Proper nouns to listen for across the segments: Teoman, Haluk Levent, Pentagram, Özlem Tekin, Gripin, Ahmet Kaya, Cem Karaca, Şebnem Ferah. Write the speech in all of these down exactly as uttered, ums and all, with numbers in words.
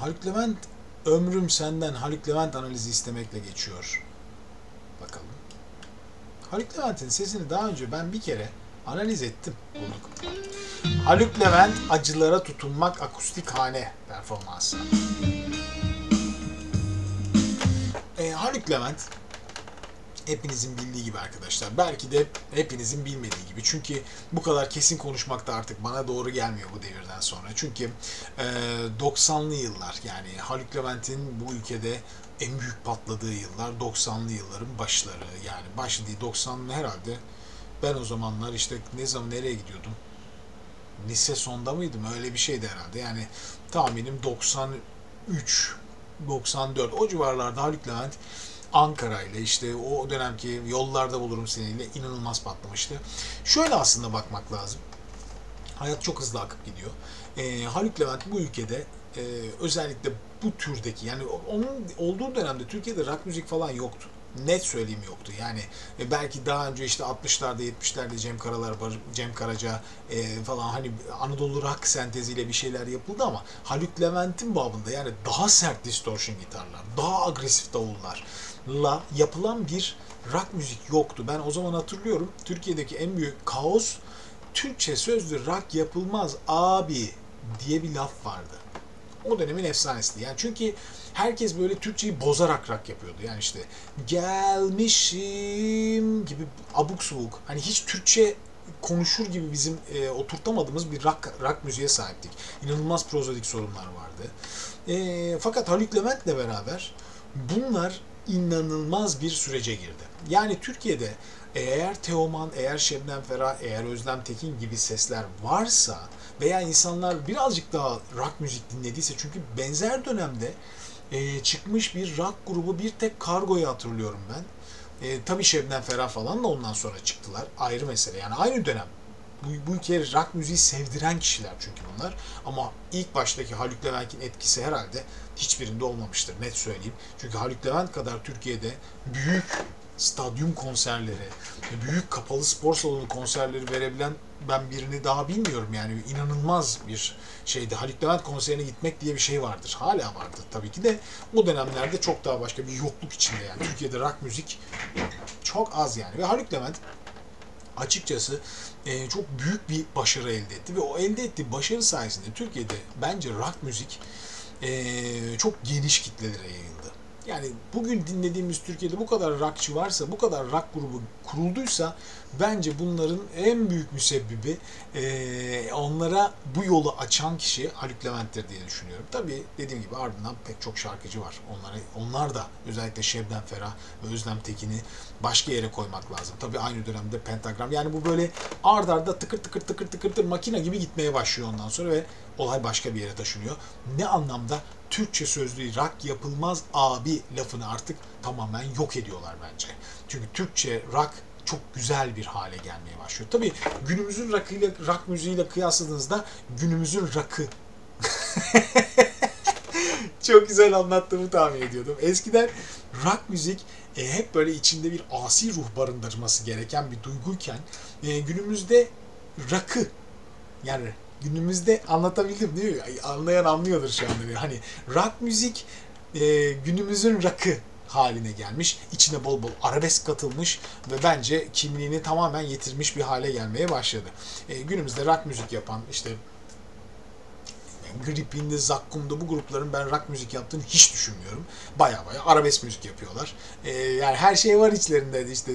Haluk Levent, ömrüm senden Haluk Levent analizi istemekle geçiyor. Bakalım. Haluk Levent'in sesini daha önce ben bir kere analiz ettim, bulduk. Haluk Levent, acılara tutunmak akustik hane performansı. E, Haluk Levent, hepinizin bildiği gibi arkadaşlar. Belki de hepinizin bilmediği gibi. Çünkü bu kadar kesin konuşmak da artık bana doğru gelmiyor bu devirden sonra. Çünkü doksanlı yıllar, yani Haluk Levent'in bu ülkede en büyük patladığı yıllar doksanlı yılların başları. Yani başı değil, doksanlı herhalde. Ben o zamanlar işte ne zaman nereye gidiyordum? Lise sonda mıydım? Öyle bir şeydi herhalde. Yani tahminim doksan üç doksan dört o civarlarda Haluk Levent Ankara ile işte o dönemki Yollarda Bulurum Seni'yle inanılmaz patlamıştı. Şöyle aslında bakmak lazım. Hayat çok hızlı akıp gidiyor. Ee, Haluk Levent bu ülkede e, özellikle bu türdeki, yani onun olduğu dönemde Türkiye'de rock müzik falan yoktu. Net söyleyeyim yoktu. Yani e, belki daha önce işte altmışlarda yetmişlerde Cem Karalar, Cem Karaca e, falan, hani Anadolu rock senteziyle bir şeyler yapıldı ama Haluk Levent'in babında, yani daha sert distortion gitarlar, daha agresif davullarla yapılan bir rock müzik yoktu. Ben o zaman hatırlıyorum, Türkiye'deki en büyük kaos, Türkçe sözlü rock yapılmaz abi diye bir laf vardı. O dönemin efsanesi. Yani çünkü herkes böyle Türkçeyi bozarak rock yapıyordu. Yani işte gelmişim gibi abuk subuk. Hani hiç Türkçe konuşur gibi bizim e, oturtamadığımız bir rock, rock müziğe sahiptik. İnanılmaz prozodik sorunlar vardı. E, fakat Haluk Levent'le beraber bunlar inanılmaz bir sürece girdi. Yani Türkiye'de eğer Teoman, eğer Şebnem Ferah, eğer Özlem Tekin gibi sesler varsa veya insanlar birazcık daha rock müzik dinlediyse, çünkü benzer dönemde e, çıkmış bir rock grubu, bir tek Kargo'yu hatırlıyorum ben. E, tabii Şebnem Ferah falan da ondan sonra çıktılar. Ayrı mesele. Yani aynı dönem. Bu, bu ülkeye rock müziği sevdiren kişiler çünkü bunlar. Ama ilk baştaki Haluk Levent'in etkisi herhalde hiçbirinde olmamıştır. Net söyleyeyim. Çünkü Haluk Levent kadar Türkiye'de büyük stadyum konserleri, büyük kapalı spor salonu konserleri verebilen ben birini daha bilmiyorum. Yani inanılmaz bir şeydi. Haluk Levent konserine gitmek diye bir şey vardır. Hala vardır tabii ki de. O dönemlerde çok daha başka bir yokluk içinde yani. Türkiye'de rock müzik çok az yani. Ve Haluk Levent açıkçası e, çok büyük bir başarı elde etti. Ve o elde ettiği başarı sayesinde Türkiye'de bence rock müzik e, çok geniş kitlelere yayıldı. Yani bugün dinlediğimiz Türkiye'de bu kadar rockçı varsa, bu kadar rock grubu kurulduysa, bence bunların en büyük müsebbibi, e, onlara bu yolu açan kişi Haluk Levent'tir diye düşünüyorum. Tabii dediğim gibi ardından pek çok şarkıcı var. Onları, onlar da özellikle Şebnem Ferah ve Özlem Tekin'i başka yere koymak lazım. Tabii aynı dönemde Pentagram. Yani bu böyle ard arda tıkır tıkır tıkır tıkır tıkır makine gibi gitmeye başlıyor ondan sonra ve olay başka bir yere taşınıyor. Ne anlamda? Türkçe sözlü rock yapılmaz abi lafını artık tamamen yok ediyorlar bence. Çünkü Türkçe rock çok güzel bir hale gelmeye başlıyor. Tabii günümüzün rock'ıyla, rock müziğiyle kıyasladığınızda günümüzün rock'ı çok güzel anlattığımı tahmin ediyordum. Eskiden rock müzik e, hep böyle içinde bir asi ruh barındırması gereken bir duyguyken e, günümüzde rock'ı, yani günümüzde anlatabildim değil mi? Anlayan anlıyordur şu anda. Hani rock müzik e, günümüzün rock'ı haline gelmiş. İçine bol bol arabesk katılmış ve bence kimliğini tamamen yitirmiş bir hale gelmeye başladı. E, günümüzde rock müzik yapan işte Gripin'de, Zakkum'da bu grupların ben rock müzik yaptığını hiç düşünmüyorum. Baya baya arabesk müzik yapıyorlar. Ee, yani her şey var içlerinde, işte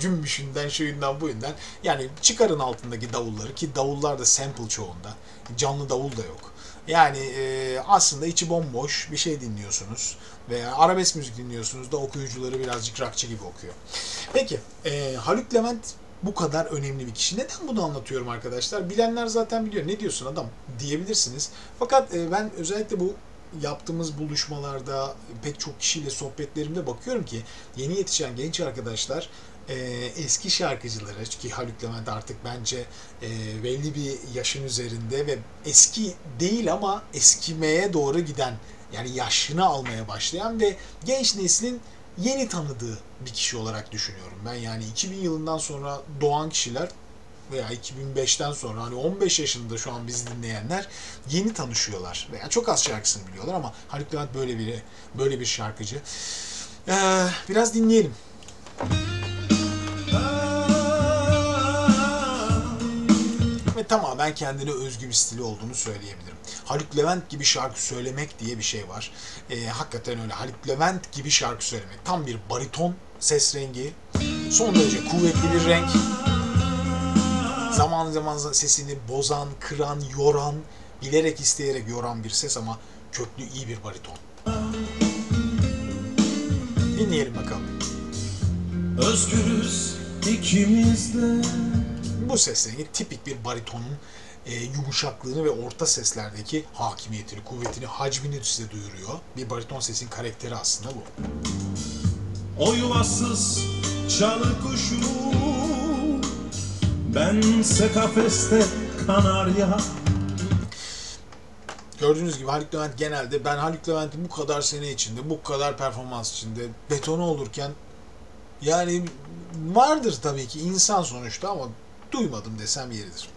cümbüşünden, şuyundan, buyundan. Yani çıkarın altındaki davulları, ki davullar da sample çoğunda. Canlı davul da yok. Yani e, aslında içi bomboş bir şey dinliyorsunuz veya arabesk müzik dinliyorsunuz da okuyucuları birazcık rockçı gibi okuyor. Peki, e, Haluk Levent bu kadar önemli bir kişi. Neden bunu anlatıyorum arkadaşlar? Bilenler zaten biliyor. Ne diyorsun adam diyebilirsiniz. Fakat ben özellikle bu yaptığımız buluşmalarda, pek çok kişiyle sohbetlerimde bakıyorum ki yeni yetişen genç arkadaşlar eski şarkıcılara, ki Haluk Levent artık bence belli bir yaşın üzerinde ve eski değil ama eskimeye doğru giden, yani yaşını almaya başlayan ve genç neslin yeni tanıdığı bir kişi olarak düşünüyorum ben. Yani iki bin yılından sonra doğan kişiler veya iki bin beşten sonra hani on beş yaşında şu an bizi dinleyenler yeni tanışıyorlar. Veya çok az şarkısını biliyorlar ama Haluk Levent böyle biri, böyle bir şarkıcı. Ee, biraz dinleyelim. Ve tamamen kendine özgü bir stili olduğunu söyleyebilirim. Haluk Levent gibi şarkı söylemek diye bir şey var. Ee, hakikaten öyle. Haluk Levent gibi şarkı söylemek. Tam bir bariton ses rengi. Son derece kuvvetli bir renk. Zaman zaman sesini bozan, kıran, yoran, bilerek isteyerek yoran bir ses ama köklü iyi bir bariton. Dinleyelim bakalım. Özgürüz ikimiz de. Bu ses rengi tipik bir baritonun e, yumuşaklığını ve orta seslerdeki hakimiyetini, kuvvetini, hacmini size duyuruyor. Bir bariton sesin karakteri aslında bu. O yuvasız çalı kuşu, bense kafeste kanarya. Gördüğünüz gibi Haluk Levent genelde, ben Haluk Levent'in bu kadar sene içinde, bu kadar performans içinde betonu olurken, yani vardır tabii ki insan sonuçta ama duymadım desem yeridir.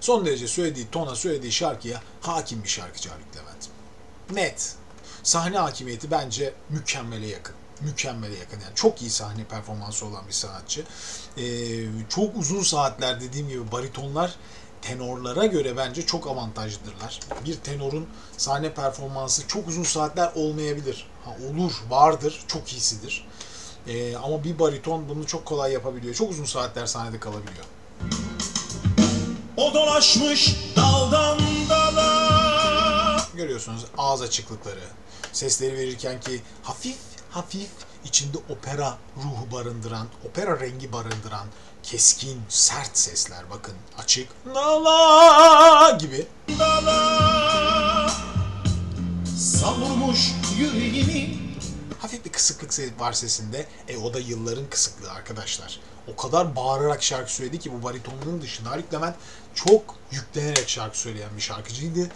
Son derece söylediği tona, söylediği şarkıya hakim bir şarkıcı Haluk Levent. Net. Sahne hakimiyeti bence mükemmele yakın. Mükemmele yakın. Yani çok iyi sahne performansı olan bir sanatçı. Ee, çok uzun saatler, dediğim gibi baritonlar tenorlara göre bence çok avantajlıdırlar. Bir tenorun sahne performansı çok uzun saatler olmayabilir. Ha, olur, vardır, çok iyisidir. Ee, ama bir bariton bunu çok kolay yapabiliyor. Çok uzun saatler sahnede kalabiliyor. O dolaşmış daldan dala. Görüyorsunuz ağız açıklıkları. Sesleri verirken ki hafif hafif içinde opera ruhu barındıran, opera rengi barındıran keskin, sert sesler. Bakın açık. Dala gibi. Dala. Savurmuş yüreğini. Hafif bir kısıklık var sesinde. E o da yılların kısıklığı arkadaşlar. O kadar bağırarak şarkı söyledi ki bu baritonunun dışında Haluk Levent çok yüklenerek şarkı söyleyen bir şarkıcıydı.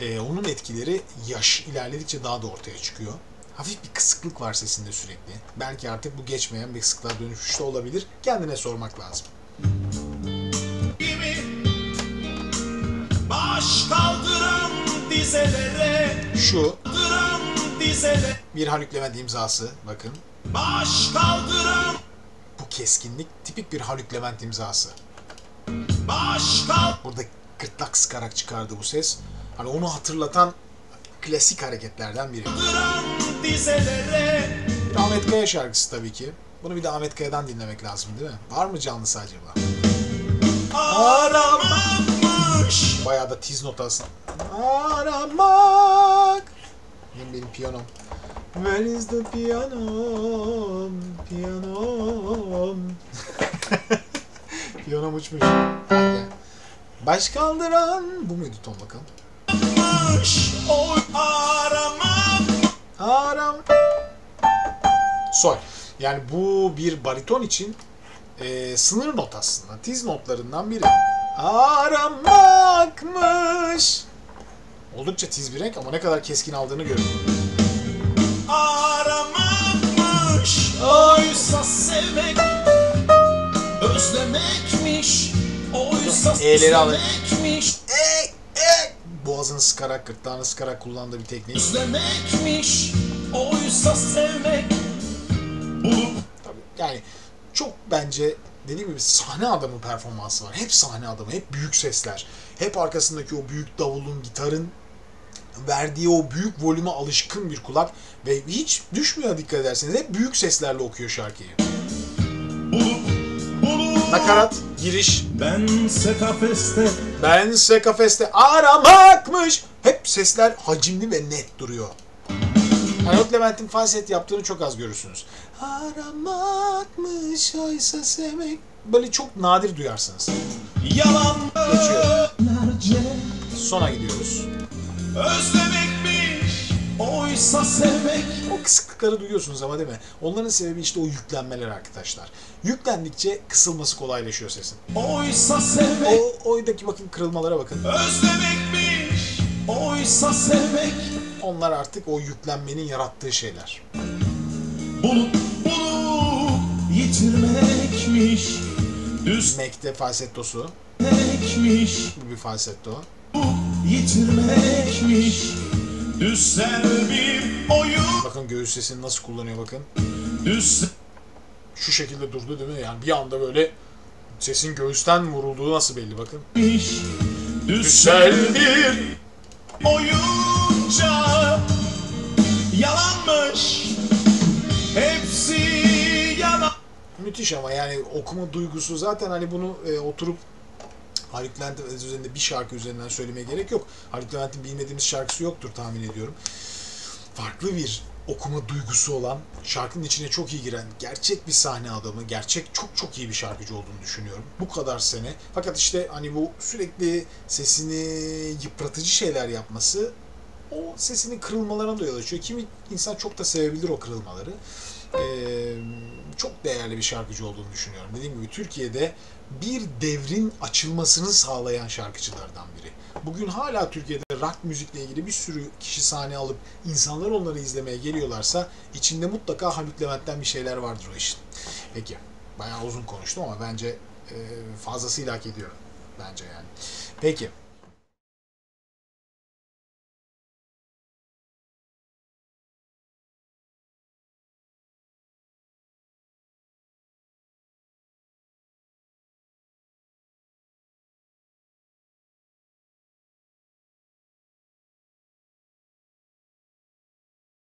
E, onun etkileri yaş ilerledikçe daha da ortaya çıkıyor. Hafif bir kısıklık var sesinde sürekli. Belki artık bu geçmeyen bir kısıklığa dönüşmüş de olabilir. Kendine sormak lazım. Baş kaldıran dizelere. Şu. Bir Haluk Levent imzası, bakın. Baş kaldıran. Bu keskinlik tipik bir Haluk Levent imzası. Baş kaldıran. Burada gırtlak sıkarak çıkardı bu ses. Hani onu hatırlatan klasik hareketlerden biri. Bir Ahmet Kaya şarkısı tabii ki. Bunu bir de Ahmet Kaya'dan dinlemek lazım değil mi? Var mı canlısı acaba? Aramakmış. Bayağı da tiz nota aslında. Aramak. Benim piyanom. Where is the piano? Piyanom. Piyanom uçmuş. Baş kaldıran bu muydu ton bakalım? Aram. Sol. Yani bu bir bariton için e, sınır not aslında. Tiz notlarından biri. Aramakmış. Oldukça tiz bir renk ama ne kadar keskin aldığını görün. Aramakmış, oysa sevmek, özlemekmiş, oysa sevmekmiş. E, e. Boğazını sıkarak, gırtlağını sıkarak kullandığı bir teknik. Özlemekmiş, oysa sevmek. Tabii, yani çok bence... Dediğim gibi sahne adamı performansı var. Hep sahne adamı, hep büyük sesler. Hep arkasındaki o büyük davulun, gitarın verdiği o büyük volüme alışkın bir kulak. Ve hiç düşmüyor dikkat ederseniz. Hep büyük seslerle okuyor şarkıyı. Nakarat, giriş. Bense kafeste. Bense kafeste aramakmış. Hep sesler hacimli ve net duruyor. Haluk Levent'in falset yaptığını çok az görürsünüz. Aramakmış oysa sevmek. Böyle çok nadir duyarsınız. Yalan geçiyor. Sona gidiyoruz. Özlemekmiş oysa sevmek. O kısıklıkları duyuyorsunuz ama değil mi? Onların sebebi işte o yüklenmeler arkadaşlar. Yüklendikçe kısılması kolaylaşıyor sesin. Oysa sevmek. O oydaki bakın kırılmalara bakın. Özlemekmiş oysa sevmek. Onlar artık o yüklenmenin yarattığı şeyler. Bulup bulup yitirmekmiş, Düz Mekte falsettosu. Bu bir falsetto. Yitirmekmiş. Düzsel bir oyun. Bakın göğüs sesini nasıl kullanıyor bakın. Düz. Şu şekilde durdu değil mi? Yani bir anda böyle sesin göğüsten vurulduğu nasıl belli bakın. Düzsel bir oyunca yalanmış. Hepsi yalan. Müthiş ama yani okuma duygusu zaten hani bunu e, oturup Haluk Levent üzerinde bir şarkı üzerinden söylemeye gerek yok. Haluk Levent'in bilmediğimiz şarkısı yoktur tahmin ediyorum. Farklı bir okuma duygusu olan, şarkının içine çok iyi giren, gerçek bir sahne adamı, gerçek çok çok iyi bir şarkıcı olduğunu düşünüyorum. Bu kadar sene. Fakat işte hani bu sürekli sesini yıpratıcı şeyler yapması o sesinin kırılmalarına da yol açıyor. Kimi insan çok da sevebilir o kırılmaları. Ee, çok değerli bir şarkıcı olduğunu düşünüyorum. Dediğim gibi Türkiye'de bir devrin açılmasını sağlayan şarkıcılardan biri. Bugün hala Türkiye'de rock müzikle ilgili bir sürü kişi sahne alıp insanlar onları izlemeye geliyorlarsa içinde mutlaka Haluk Levent'ten bir şeyler vardır o işin. Peki, bayağı uzun konuştum ama bence e, fazlasıyla hak ediyorum. Bence yani. Peki.